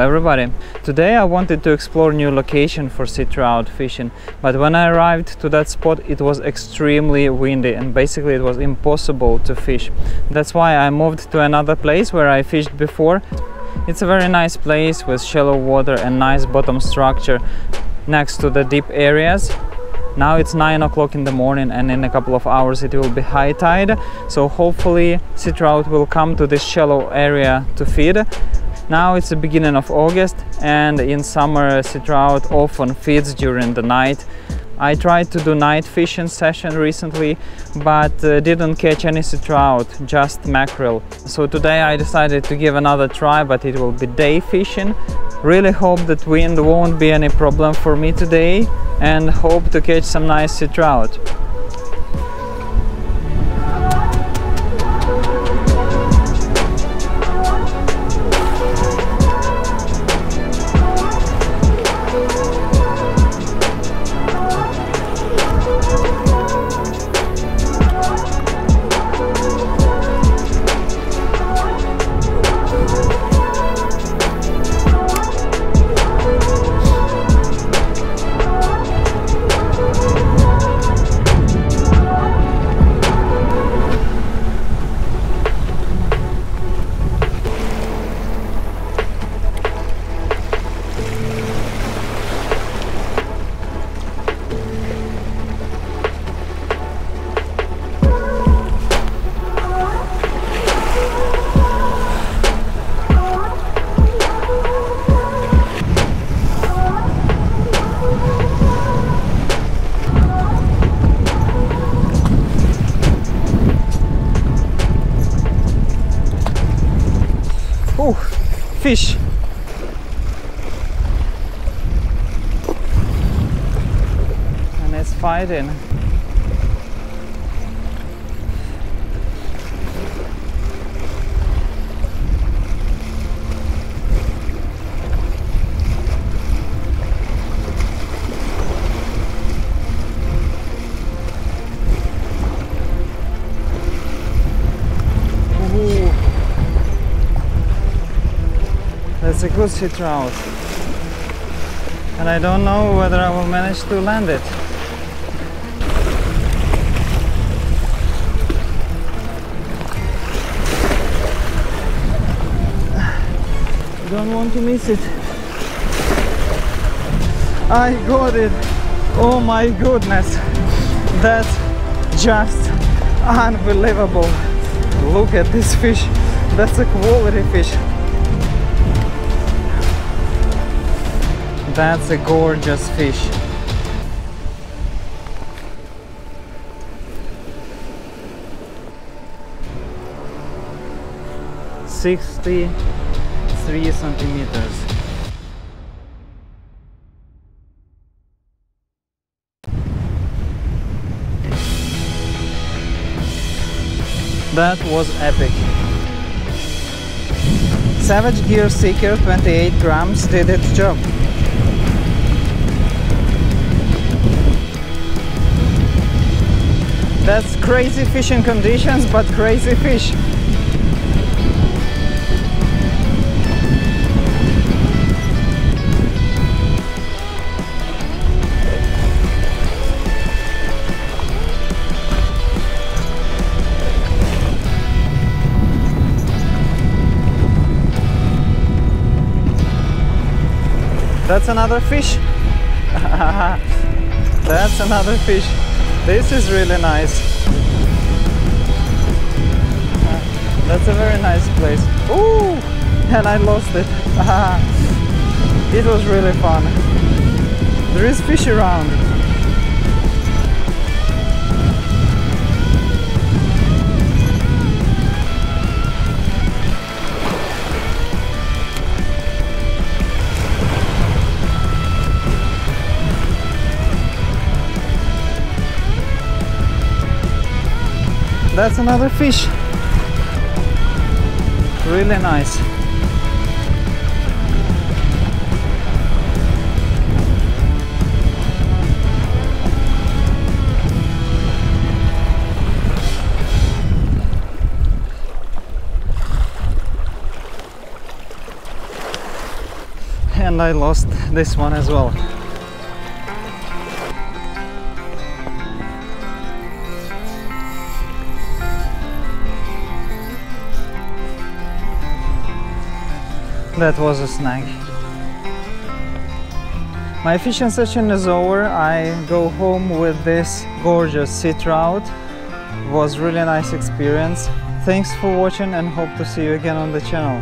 everybody! Today I wanted to explore new location for sea trout fishing, but when I arrived to that spot it was extremely windy and basically it was impossible to fish. That's why I moved to another place where I fished before. It's a very nice place with shallow water and nice bottom structure next to the deep areas. Now it's 9 o'clock in the morning and in a couple of hours it will be high tide, so hopefully sea trout will come to this shallow area to feed. Now it's the beginning of August and in summer sea trout often feeds during the night. I tried to do night fishing session recently, but didn't catch any sea trout, just mackerel. So today I decided to give another try, but it will be day fishing. Really hope that wind won't be any problem for me today and hope to catch some nice sea trout. Oh, fish! And it's fighting. It's a good sea trout, and I don't know whether I will manage to land it. I don't want to miss it. I got it! Oh my goodness! That's just unbelievable! Look at this fish, that's a quality fish. That's a gorgeous fish. .63 centimeters. That was epic. Savage Gear Seeker 28 grams did its job. That's crazy fishing conditions, but crazy fish. That's another fish. That's another fish. This is really nice. That's a very nice place. Ooh, and I lost it. It was really fun. There is fish around. That's another fish. Really nice. and I lost this one as well. That was a snag. My fishing session is over. I go home with this gorgeous sea trout. It was really nice experience. Thanks for watching and hope to see you again on the channel.